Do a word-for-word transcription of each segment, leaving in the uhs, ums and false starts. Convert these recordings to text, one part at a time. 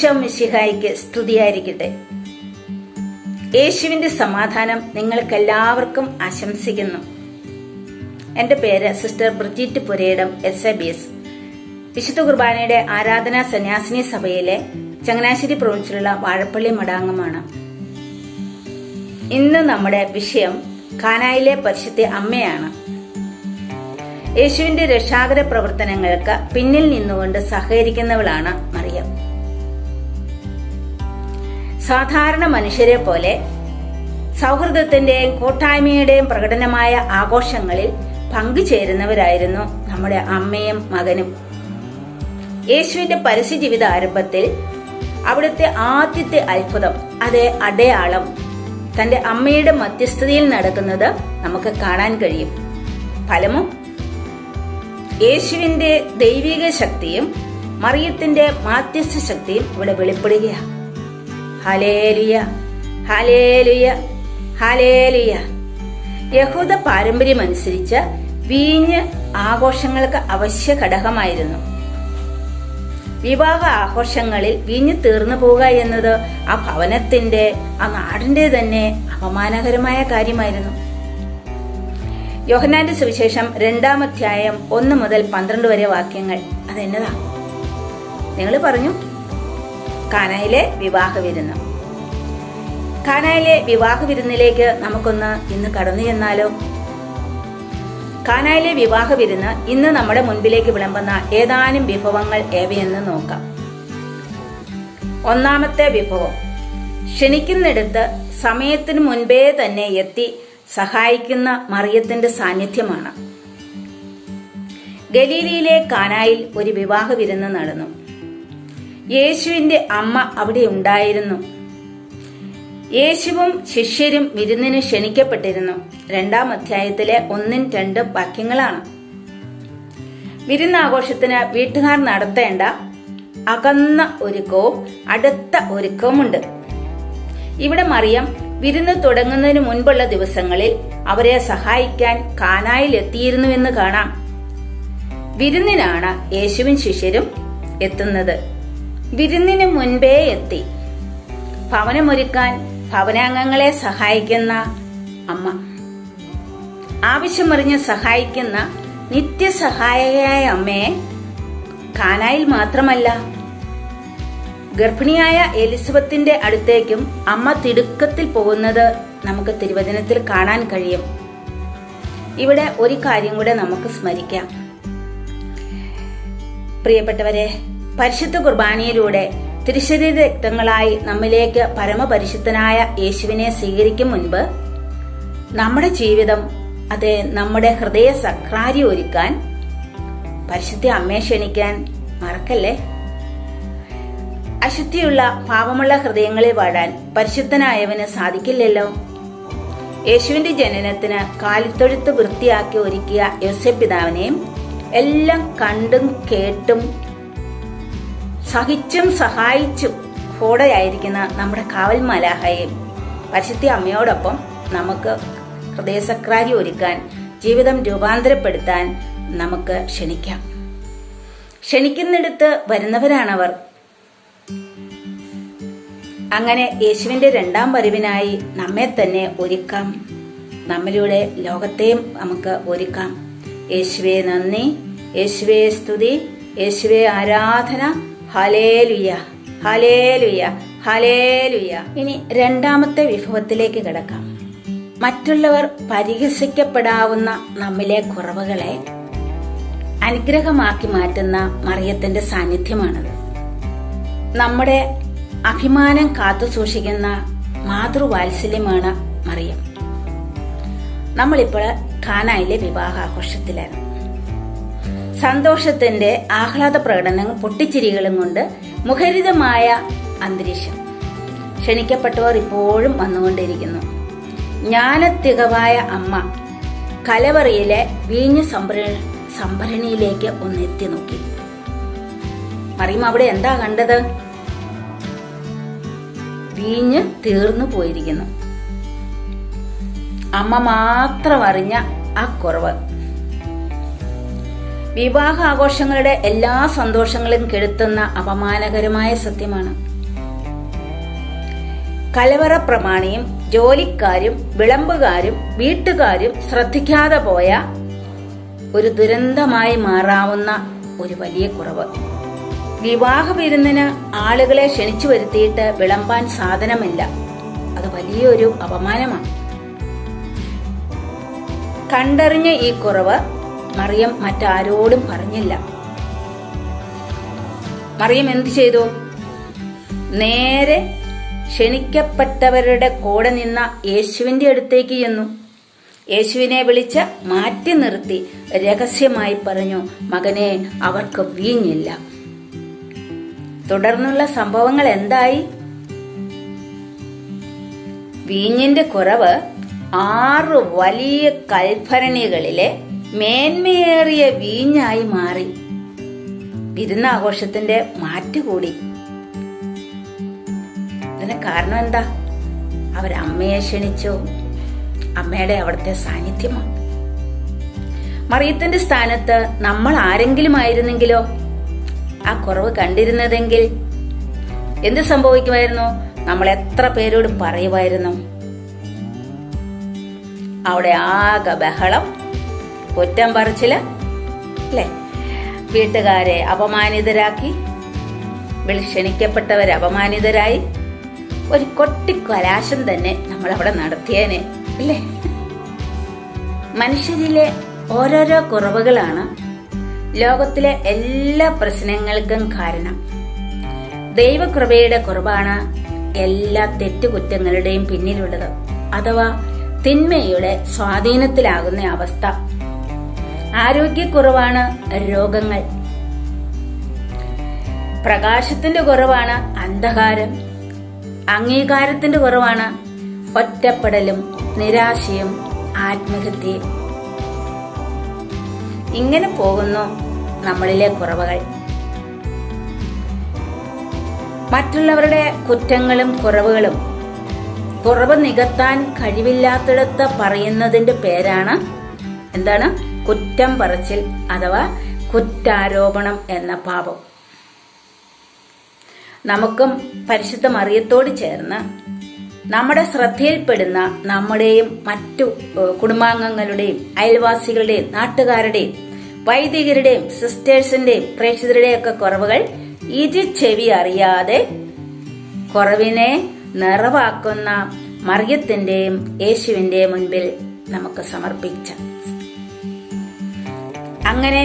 ഈശോ മിശിഹായിക്ക് സ്തുതിയായിരിക്കട്ടെ. യേശുവിന്റെ സമാധാനം നിങ്ങൾക്കെല്ലാവർക്കും ആശംസിക്കുന്നു. എന്റെ പേര് sister Bridget Purayidam, S A B S. വിശുദ്ധ കുർബാനയുടെ ആരാധനാ സന്യാസിനി സഭയിലെ ചങ്ങനാശ്ശേരി പ്രൊവിൻസിലുള്ള വാഴപ്പള്ളി മടാംഗമാണ്. ഇന്ന് നമ്മുടെ വിഷയം കാനായിലെ പരിശുദ്ധ അമ്മയാണ്. യേശുവിന്റെ രക്ഷാകര പ്രവർത്തനങ്ങൾക്ക് പിന്നിൽ നിന്നുകൊണ്ട് സഹകരിക്കുന്നവളാണ് മറിയം. സാധാരണ മനുഷ്യരെ പോലെ സൗഹൃദത്തിന്റെയും കൂട്ടായ്മയുടെയും പ്രകടനമായ ആഘോഷങ്ങളിൽ പങ്കുചേരുന്നവരായിരുന്നു നമ്മുടെ അമ്മയും മകനും. യേശുവിന്റെ പരസ്യ ജീവിത ആരംഭത്തിൽ അവിടുത്തെ ആദ്യത്തെ അത്ഭുതം, അതേ അടയാളം തന്റെ അമ്മയുടെ മധ്യസ്ഥതയിൽ നടക്കുന്നത് നമുക്ക് കാണാൻ കഴിയും. ഫലമോ, യേശുവിന്റെ ദൈവിക ശക്തിയും മറിയത്തിന്റെ മാധ്യസ്ഥ ശക്തിയും ഇവിടെ വെളിപ്പെടുകയാണ്. ഹല്ലേലൂയ, ഹല്ലേലൂയ, ഹല്ലേലൂയ. യഹൂദ പാരമ്പര്യമനുസരിച്ച് വീഞ്ഞ് ആഘോഷങ്ങൾക്ക് അവശ്യ ഘടകമായിരുന്നു. വിവാഹ ആഘോഷങ്ങളിൽ വീഞ്ഞു തീർന്നു പോവുക എന്നത് ആ ഭവനത്തിന്റെ, ആ നാടിന്റെ തന്നെ അപമാനകരമായ കാര്യമായിരുന്നു. യോഹന്നാന്റെ സുവിശേഷം രണ്ടാം അധ്യായം ഒന്ന് മുതൽ പന്ത്രണ്ട് വരെ വാക്യങ്ങൾ അതെന്നതാ? നിങ്ങൾ പറഞ്ഞു, കാനായിലെ വിവാഹ വിരുന്ന്. കാനായിലെ വിവാഹ വിരുന്നിലേക്ക് നമുക്കൊന്ന് ഇന്ന് കടന്നു ചെന്നാലോ? കാനായിലെ വിവാഹ വിരുന്ന് ഇന്ന് നമ്മുടെ മുൻപിലേക്ക് വിളമ്പുന്ന ഏതാനും വിഭവങ്ങൾ ഏവയെന്ന് നോക്കാം. ഒന്നാമത്തെ വിഭവം, ക്ഷണിക്കുന്നിടത്ത് സമയത്തിന് മുൻപേ തന്നെ എത്തി സഹായിക്കുന്ന മറിയത്തിന്റെ സാന്നിധ്യമാണ്. ഗലീലിയിലെ കാനായിൽ ഒരു വിവാഹ വിരുന്ന് നടന്നു. യേശുവിന്റെ അമ്മ അവിടെ ഉണ്ടായിരുന്നു. യേശുവും ശിഷ്യരും വിരുന്നിന് ക്ഷണിക്കപ്പെട്ടിരുന്നു. രണ്ടാം അധ്യായത്തിലെ ഒന്നും രണ്ടും വാക്യങ്ങളാണ്. വിരുന്നാഘോഷത്തിന് വീട്ടുകാർ നടത്തേണ്ട അകന്ന ഒരുക്കവും അടുത്ത ഒരുക്കവുമുണ്ട്. ഇവിടെ മറിയം വിരുന്ന് തുടങ്ങുന്നതിന് മുൻപുള്ള ദിവസങ്ങളിൽ അവരെ സഹായിക്കാൻ കാനായിൽ എത്തിയിരുന്നുവെന്ന് കാണാം. വിരുന്നിനാണ് യേശുവും ശിഷ്യരും എത്തുന്നത്. വിരുന്നിന് മുൻപേ എത്തി ഭവനമൊരുക്കാൻ ഭവനാംഗങ്ങളെ സഹായിക്കുന്ന അമ്മ, ആവശ്യമറിഞ്ഞ് സഹായിക്കുന്ന നിത്യസഹായിയായ അമ്മയെ കാനായിൽ മാത്രമല്ല ഗർഭിണിയായ എലിസബത്തിന്റെ അടുത്തേക്കും അമ്മ തിടുക്കത്തിൽ പോകുന്നത് നമുക്ക് തിരുവചനത്തിൽ കാണാൻ കഴിയും. ഇവിടെ ഒരു കാര്യം കൂടെ നമുക്ക് സ്മരിക്കാം. പ്രിയപ്പെട്ടവരെ, പരിശുദ്ധ കുർബാനയിലൂടെ തിരുശരീര രക്തങ്ങളായി നമ്മിലേക്ക് പരമപരിശുദ്ധനായ യേശുവിനെ സ്വീകരിക്കും മുൻപ് നമ്മുടെ ജീവിതം, അത് നമ്മുടെ ഹൃദയ സക്രാരി ഒരുക്കാൻ പരിശുദ്ധ അമ്മയെ ക്ഷണിക്കാൻ മറക്കല്ലേ. അശുദ്ധിയുള്ള പാപമുള്ള ഹൃദയങ്ങളിൽ വാഴാൻ പരിശുദ്ധനായവന് സാധിക്കില്ലല്ലോ. യേശുവിന്റെ ജനനത്തിന് കാലിത്തൊഴുത്ത് വൃത്തിയാക്കി ഒരുക്കിയ യോസേപ്പ് പിതാവിനെയും എല്ലാം കണ്ടും കേട്ടും സഹിച്ചും സഹായിച്ചും കൂടെയായിരിക്കുന്ന നമ്മുടെ കാവൽ മലാഹയും പരിശുദ്ധ അമ്മയോടൊപ്പം നമുക്ക് ഹൃദയസക്രാരി ഒരുക്കാൻ, ജീവിതം രൂപാന്തരപ്പെടുത്താൻ നമുക്ക് ക്ഷണിക്കാം. ക്ഷണിക്കുന്നിടത്ത് വരുന്നവരാണവർ. അങ്ങനെ യേശുവിന്റെ രണ്ടാം വരവിനായി നമ്മെ തന്നെ ഒരുക്കാം. നമ്മിലൂടെ ലോകത്തെയും നമുക്ക് ഒരുക്കാം. യേശുവേ നന്ദി, യേശുവേ സ്തുതി, യേശുവേ ആരാധന. ഹല്ലേലൂയ, ഹല്ലേലൂയ, ഹല്ലേലൂയ. ഇനി രണ്ടാമത്തെ വിഭവത്തിലേക്ക് കിടക്കാം. മറ്റുള്ളവർ പരിഹസിക്കപ്പെടാവുന്ന നമ്മിലെ കുറവുകളെ അനുഗ്രഹമാക്കി മാറ്റുന്ന മറിയത്തിന്റെ സാന്നിധ്യമാണത്. നമ്മുടെ അഭിമാനം കാത്തു സൂക്ഷിക്കുന്ന മാതൃവാത്സല്യമാണ് മറിയം. നമ്മളിപ്പോൾ കാനായിലെ വിവാഹാഘോഷത്തിലാണ്. സന്തോഷത്തിന്റെ ആഹ്ലാദ പ്രകടനങ്ങൾ, പൊട്ടിച്ചിരികളും കൊണ്ട് മുഖരിതമായ അന്തരീക്ഷം. ക്ഷണിക്കപ്പെട്ടവർ ഇപ്പോഴും വന്നുകൊണ്ടിരിക്കുന്നു. ജ്ഞാനത്തികവായ അമ്മ കലവറിയിലെ വീഞ്ഞു സംഭര സംഭരണിയിലേക്ക് ഒന്നെത്തി നോക്കി. മറിയം അവിടെ എന്താ കണ്ടത്? വീഞ്ഞ് തീർന്നു പോയിരിക്കുന്നു. അമ്മ മാത്രം അറിഞ്ഞ ആ കുറവ്. വിവാഹാഘോഷങ്ങളുടെ എല്ലാ സന്തോഷങ്ങളും കെടുത്തുന്ന അപമാനകരമായ സത്യമാണ്. കലവറ പ്രമാണിയും ജോലിക്കാരും വിളമ്പുകാരും വീട്ടുകാരും ശ്രദ്ധിക്കാതെ പോയ ഒരു ദുരന്തമായി മാറാവുന്ന ഒരു വലിയ കുറവ്. വിവാഹ വിരുന്നിന് ആളുകളെ ക്ഷണിച്ചു വരുത്തിയിട്ട് വിളമ്പാൻ സാധനമില്ല, അത് വലിയൊരു അപമാനമാണ്. കണ്ടറിഞ്ഞ ഈ കുറവ് മറിയം മറ്റാരോടും പറഞ്ഞില്ല. മറിയം എന്തു ചെയ്തു? നേരെ ക്ഷണിക്കപ്പെട്ടവരുടെ കൂടെ നിന്ന യേശുവിന്റെ അടുത്തേക്ക് ചെന്നു. യേശുവിനെ വിളിച്ച് മാറ്റി നിർത്തി രഹസ്യമായി പറഞ്ഞു, മകനെ, അവർക്ക് വീഞ്ഞില്ല. തുടർന്നുള്ള സംഭവങ്ങൾ എന്തായി? വീഞ്ഞിന്റെ കുറവ് ആറ് വലിയ കൽഭരണികളിലെ മേന്മയേറിയ വീഞ്ഞായി മാറി. വിരുന്നാഘോഷത്തിന്റെ മാറ്റുകൂടി. ഇതിന് കാരണം എന്താ? അവരമ്മയെ ക്ഷണിച്ചു. അമ്മയുടെ അവിടുത്തെ സാന്നിധ്യമാണ്. മറിയത്തിന്റെ സ്ഥാനത്ത് നമ്മൾ ആരെങ്കിലും ആയിരുന്നെങ്കിലോ, ആ കുറവ് കണ്ടിരുന്നതെങ്കിൽ എന്ത് സംഭവിക്കുമായിരുന്നു? നമ്മൾ എത്ര പേരോട് പറയുമായിരുന്നു? അവിടെ ആകെ ബഹളം, കുറ്റം പറച്ചില് അല്ലെ? വീട്ടുകാരെ അപമാനിതരാക്കി, ക്ഷണിക്കപ്പെട്ടവർ അപമാനിതരായി. ഒരു കൊട്ടിക്കലാശം തന്നെ നമ്മൾ അവിടെ നടത്തിയേനെ അല്ലേ? മനുഷ്യരിലെ ഓരോരോ കുറവുകളാണ് ലോകത്തിലെ എല്ലാ പ്രശ്നങ്ങൾക്കും കാരണം. ദൈവകൃപയുടെ കുറവാണ് എല്ലാ തെറ്റുകുറ്റങ്ങളുടെയും പിന്നിലുള്ളത്, അഥവാ തിന്മയുടെ സ്വാധീനത്തിലാകുന്ന അവസ്ഥ. ആരോഗ്യക്കുറവാണ് രോഗങ്ങൾ, പ്രകാശത്തിന്റെ കുറവാണ് അന്ധകാരം, അംഗീകാരത്തിന്റെ കുറവാണ് ഒറ്റപ്പെടലും നിരാശയും ആത്മഹത്യയും. ഇങ്ങനെ പോകുന്നു നമ്മളിലെ കുറവുകൾ. മറ്റുള്ളവരുടെ കുറ്റങ്ങളും കുറവുകളും കുറവ് നികത്താൻ കഴിവില്ലാത്തിടത്ത് പറയുന്നതിന്റെ പേരാണ് എന്താണ്? കുറ്റം പറച്ചിൽ അഥവാ കുറ്റാരോപണം എന്ന പാപം. നമുക്കും പരിശുദ്ധ മറിയത്തോട് ചേർന്ന് നമ്മുടെ ശ്രദ്ധയിൽപ്പെടുന്ന നമ്മുടെയും മറ്റു കുടുംബാംഗങ്ങളുടെയും അയൽവാസികളുടെയും നാട്ടുകാരുടെയും വൈദികരുടെയും സിസ്റ്റേഴ്സിന്റെയും പ്രേക്ഷിതരുടെയും ഒക്കെ കുറവുകൾ ഇരു ചെവി അറിയാതെ കുറവിനെ നിറവാക്കുന്ന മറിയത്തിന്റെയും യേശുവിന്റെയും മുൻപിൽ നമുക്ക് സമർപ്പിച്ച, അങ്ങനെ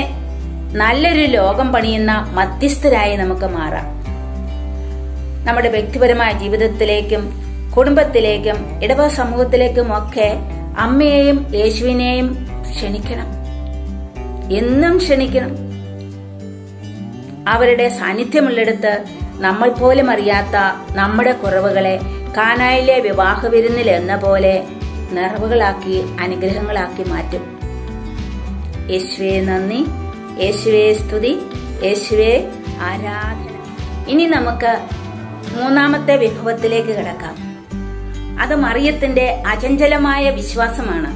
നല്ലൊരു ലോകം പണിയുന്ന മധ്യസ്ഥരായി നമുക്ക് മാറാം. നമ്മുടെ വ്യക്തിപരമായ ജീവിതത്തിലേക്കും കുടുംബത്തിലേക്കും ഇടവക സമൂഹത്തിലേക്കും ഒക്കെ അമ്മയെയും യേശുവിനെയും ക്ഷണിക്കണം, എന്നും ക്ഷണിക്കണം. അവരുടെ സാന്നിധ്യമുള്ളിടത്ത് നമ്മൾ പോലും അറിയാത്ത നമ്മുടെ കുറവുകളെ കാനായിലെ വിവാഹ വിരുന്നിൽ എന്ന പോലെ നിറവുകളാക്കി അനുഗ്രഹങ്ങളാക്കി മാറ്റും. യേശുവേ നന്ദി, യേശുവേ സ്തുതി, യേശുവേ ആരാധന. ഇനി നമുക്ക് മൂന്നാമത്തെ വിഭവത്തിലേക്ക് കിടക്കാം. അത് മറിയത്തിന്റെ അചഞ്ചലമായ വിശ്വാസമാണ്.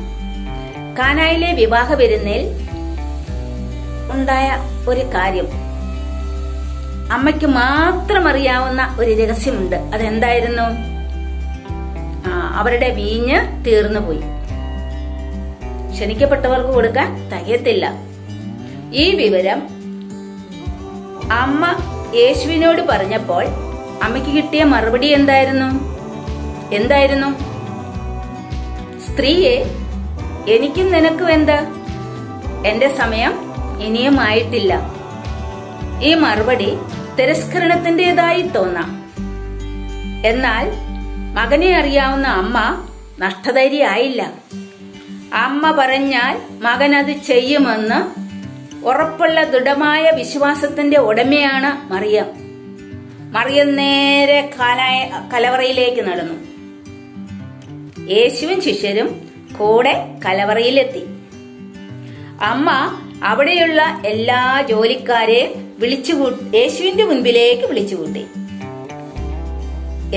കാനായിലെ വിവാഹ വിരുന്നിൽ ഉണ്ടായ ഒരു കാര്യം അമ്മയ്ക്ക് മാത്രം അറിയാവുന്ന ഒരു രഹസ്യമുണ്ട്. അതെന്തായിരുന്നു? ആ അവരുടെ വീഞ്ഞ് തീർന്നുപോയി, ക്ഷണിക്കപ്പെട്ടവർക്ക് കൊടുക്കാൻ തികയത്തില്ല. ഈ വിവരം അമ്മ യേശുവിനോട് പറഞ്ഞപ്പോൾ അമ്മയ്ക്ക് കിട്ടിയ മറുപടി എന്തായിരുന്നു? എന്തായിരുന്നു? സ്ത്രീയെ, എനിക്കും നിനക്കും എന്താ? എന്റെ സമയം ഇനിയും ആയിട്ടില്ല. ഈ മറുപടി തിരസ്കരണത്തിന്റേതായി തോന്നാം. എന്നാൽ മകനെ അറിയാവുന്ന അമ്മ നഷ്ടധൈര്യായില്ല. അമ്മ പറഞ്ഞാൽ മകൻ അത് ചെയ്യുമെന്ന് ഉറപ്പുള്ള ദൃഢമായ വിശ്വാസത്തിന്റെ ഉടമയാണ് മറിയം. മറിയം നേരെ കാനായ കലവറയിലേക്ക് നടന്നു. യേശുവും ശിഷ്യരും കൂടെ കലവറയിലെത്തി. അമ്മ അവിടെയുള്ള എല്ലാ ജോലിക്കാരെയും വിളിച്ചു യേശുവിന്റെ മുൻപിലേക്ക് വിളിച്ചുകൂട്ടി.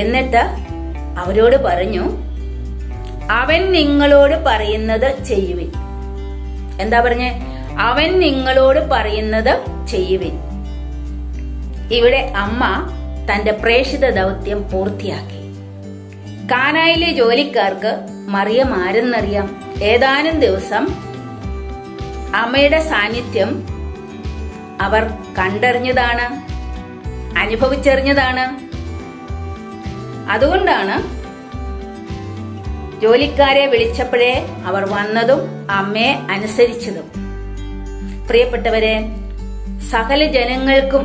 എന്നിട്ട് അവരോട് പറഞ്ഞു, അവൻ നിങ്ങളോട് പറയുന്നത് ചെയ്യുവിൻ. എന്താ പറഞ്ഞേ? അവൻ നിങ്ങളോട് പറയുന്നത് ചെയ്യുവിൻ. ഇവിടെ അമ്മ തന്റെ പ്രേക്ഷിത ദൗത്യം പൂർത്തിയാക്കി. കാനായിലെ ജോലിക്കാർക്ക് മറിയം ആരെന്നറിയാം. ഏതാനും ദിവസം അമ്മയുടെ സാന്നിധ്യം അവർ കണ്ടറിഞ്ഞതാണ്, അനുഭവിച്ചറിഞ്ഞതാണ്. അതുകൊണ്ടാണ് ജോലിക്കാരെ വിളിച്ചപ്പോഴേ അവർ വന്നതും അമ്മയെ അനുസരിച്ചതും. പ്രിയപ്പെട്ടവരെ, സകല ജനങ്ങൾക്കും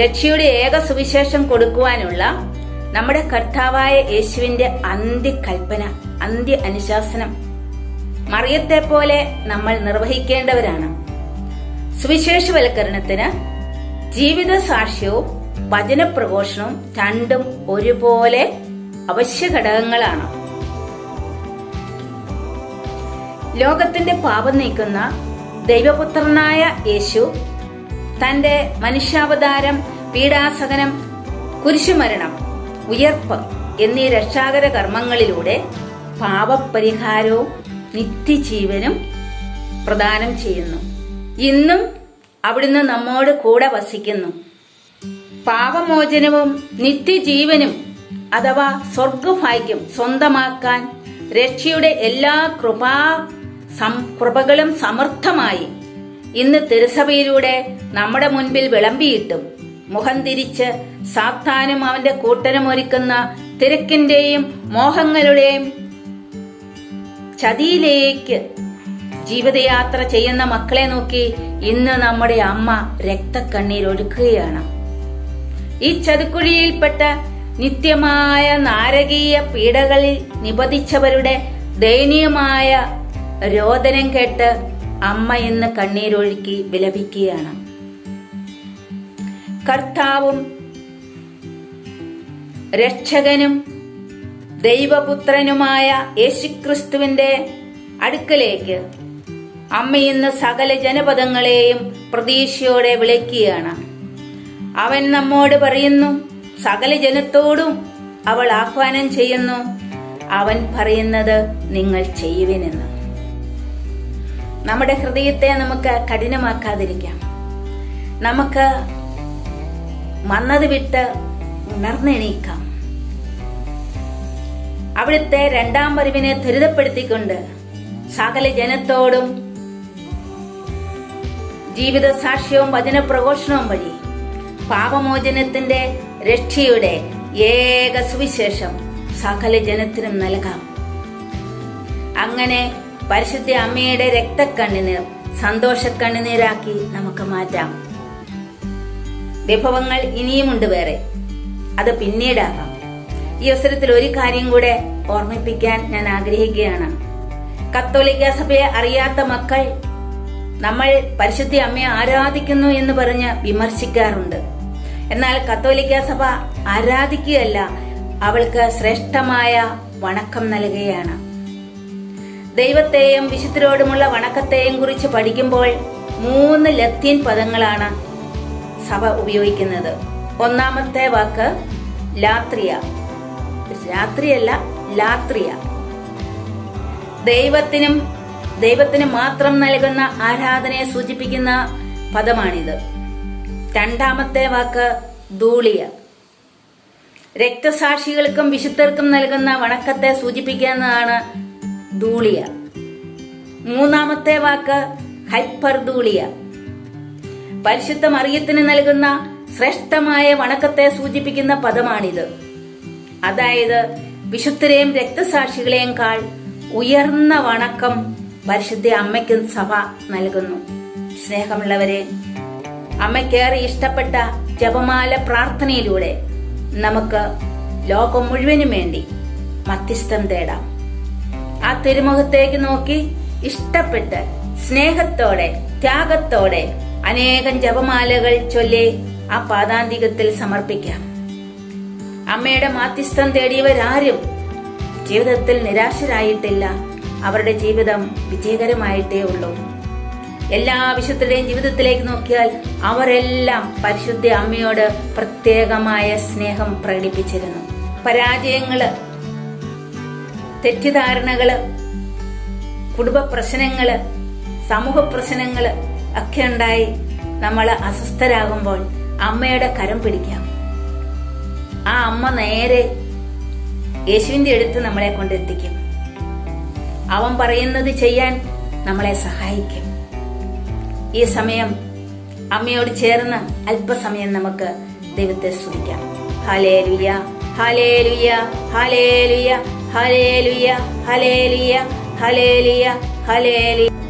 രക്ഷയുടെ ഏക സുവിശേഷം കൊടുക്കുവാനുള്ള നമ്മുടെ കർത്താവായ യേശുവിന്റെ അന്ത്യകൽപ്പന, അന്ത്യ അനുശാസനം മറിയത്തെ പോലെ നമ്മൾ നിർവഹിക്കേണ്ടവരാണ്. സുവിശേഷവൽക്കരണത്തിന് ജീവിത സാക്ഷ്യവും വചന പ്രഘോഷണവും രണ്ടും ഒരുപോലെ അവശ്യ ഘടകങ്ങളാണ്. ലോകത്തിന്റെ പാപം നീക്കുന്ന ദൈവപുത്രനായ യേശു തന്റെ മനുഷ്യാവതാരം, പീഡാസഹനം, കുരിശുമരണം, ഉയർപ്പ് എന്നീ രക്ഷാകര കർമ്മങ്ങളിലൂടെ പാപപരിഹാരവും നിത്യജീവനും പ്രദാനം ചെയ്യുന്നു. ഇന്നും അവിടുന്ന് നമ്മോട് കൂടെ വസിക്കുന്നു. പാപമോചനവും നിത്യജീവനും അഥവാ സ്വർഗഭാഗ്യം സ്വന്തമാക്കാൻ രക്ഷയുടെ എല്ലാ കൃപാ കൃപകളും സമർത്ഥമായി ഇന്ന് തിരുസഭയിലൂടെ നമ്മുടെ മുൻപിൽ വിളമ്പിയിട്ടും മുഖം തിരിച്ച് സാത്താനും അവന്റെ കൂട്ടനും ഒരുക്കുന്ന തിരക്കിന്റെയും മോഹങ്ങളുടെയും ചതിയിലേക്ക് ജീവിതയാത്ര ചെയ്യുന്ന മക്കളെ നോക്കി ഇന്ന് നമ്മുടെ അമ്മ രക്തക്കണ്ണീരൊഴുക്കുകയാണ്. ഈ ചതിക്കുഴിയിൽപ്പെട്ട നിത്യമായ നാരകീയ പീഡകളിൽ നിബന്ധിച്ചവരുടെ ദയനീയമായ രോദനം കേട്ട് അമ്മ ഇന്ന് കണ്ണീരൊഴുക്കി വിലപിക്കുകയാണ്. കർത്താവും രക്ഷകനും ദൈവപുത്രനുമായ യേശുക്രിസ്തുവിന്റെ അടുക്കലേക്ക് അമ്മ ഇന്ന് സകല ജനപദങ്ങളെയും പ്രതീക്ഷയോടെ വിളിക്കുകയാണ്. അവൻ നമ്മോട് പറയുന്നു, സകല ജനത്തോടും അവൾ ആഹ്വാനം ചെയ്യുന്നു, അവൻ പറയുന്നത് നിങ്ങൾ ചെയ്യുവിനെന്ന്. നമ്മുടെ ഹൃദയത്തെ നമുക്ക് കഠിനമാക്കാതിരിക്കാം. നമുക്ക് മന്നത് വിട്ട് ഉണർന്നെണീക്കാം. അവിടുത്തെ രണ്ടാം വരവിനെ ത്വരിതപ്പെടുത്തിക്കൊണ്ട് സകല ജനത്തോടും ജീവിത സാക്ഷ്യവും വചന പ്രഘോഷണവും വഴി പാപമോചനത്തിന്റെ രക്ഷയുടെ ഏക സുവിശേഷം സകല ജനത്തിനും നൽകാം. അങ്ങനെ പരിശുദ്ധ അമ്മയുടെ രക്തക്കണ്ണീർ സന്തോഷക്കണ്ണീരാക്കി നമുക്ക് മാറ്റാം. വിഭവങ്ങൾ ഇനിയുമുണ്ട് വേറെ, അത് പിന്നീടാകാം. ഈ അവസരത്തിൽ ഒരു കാര്യം കൂടെ ഓർമ്മിപ്പിക്കാൻ ഞാൻ ആഗ്രഹിക്കുകയാണ്. കത്തോലിക്ക സഭയെ അറിയാത്ത മക്കൾ നമ്മൾ പരിശുദ്ധ അമ്മയെ ആരാധിക്കുന്നു എന്ന് പറഞ്ഞ് വിമർശിക്കാറുണ്ട്. എന്നാൽ കത്തോലിക്ക സഭ ആരാധിക്കുകയല്ല, അവൾക്ക് ശ്രേഷ്ഠമായ വണക്കം നൽകുകയാണ്. ദൈവത്തെയും വിശുദ്ധരോടുമുള്ള വണക്കത്തെയും കുറിച്ച് പഠിക്കുമ്പോൾ മൂന്ന് ലത്തീൻ പദങ്ങളാണ് സഭ ഉപയോഗിക്കുന്നത്. ഒന്നാമത്തെ വാക്ക് ലാത്രിയ, രാത്രിയല്ല ലാത്രിയ, ദൈവത്തിനും ദൈവത്തിന് മാത്രം നൽകുന്ന ആരാധനയെ സൂചിപ്പിക്കുന്ന പദമാണിത്. രണ്ടാമത്തെ വാക്ക് ധൂളിയ, രക്തസാക്ഷികൾക്കും വിശുദ്ധർക്കും നൽകുന്ന വണക്കത്തെ സൂചിപ്പിക്കുന്നതാണ് ധൂളിയ. മൂന്നാമത്തെ വാക്ക് ഹൈപ്പർ ധൂളിയ, പരിശുദ്ധ മറിയത്തിന് നൽകുന്ന ശ്രേഷ്ഠമായ വണക്കത്തെ സൂചിപ്പിക്കുന്ന പദമാണിത്. അതായത് വിശുദ്ധരെയും രക്തസാക്ഷികളെയും കാൾ ഉയർന്ന വണക്കം പരിശുദ്ധ അമ്മയ്ക്കും സഭ നൽകുന്നു. സ്നേഹമുള്ളവരെ, അമ്മയ്ക്കേറെ ഇഷ്ടപ്പെട്ട ജപമാല പ്രാർത്ഥനയിലൂടെ നമുക്ക് ലോകം മുഴുവനും വേണ്ടി മധ്യസ്ഥം തേടാം. ആ തിരുമുഖത്തേക്ക് നോക്കി ഇഷ്ടപ്പെട്ട് സ്നേഹത്തോടെ ത്യാഗത്തോടെ അനേകം ജപമാലകൾ ചൊല്ലി ആ പാദാന്തികത്തിൽ സമർപ്പിക്കാം. അമ്മയുടെ മാധ്യസ്ഥം തേടിയവരാരും ജീവിതത്തിൽ നിരാശരായിട്ടില്ല, അവരുടെ ജീവിതം വിജയകരമായിട്ടേ ഉള്ളൂ. എല്ലാ വിശുദ്ധരുടെയും ജീവിതത്തിലേക്ക് നോക്കിയാൽ അവരെല്ലാം പരിശുദ്ധ അമ്മയോട് പ്രത്യേകമായ സ്നേഹം പ്രകടിപ്പിച്ചിരുന്നു. പരാജയങ്ങള്, തെറ്റിദ്ധാരണകള്, കുടുംബ പ്രശ്നങ്ങള്, സമൂഹ പ്രശ്നങ്ങള് ഒക്കെ ഉണ്ടായി നമ്മൾ അസ്വസ്ഥരാകുമ്പോൾ അമ്മയുടെ കരം പിടിക്കാം. ആ അമ്മ നേരെ യേശുവിന്റെ അടുത്ത് നമ്മളെ കൊണ്ടെത്തിക്കും. അവൻ പറയുന്നത് ചെയ്യാൻ നമ്മളെ സഹായിക്കും. ഈ സമയം അമ്മയോട് ചേർന്ന് അല്പസമയം നമുക്ക് ദൈവത്തെ സ്തുതിക്കാം. ഹല്ലേലൂയ, ഹല്ലേലൂയ, ഹല്ലേലൂയ, ഹല്ലേലൂയ, ഹല്ലേലൂയ, ഹല്ലേലൂയ, ഹല്ലേലൂയ.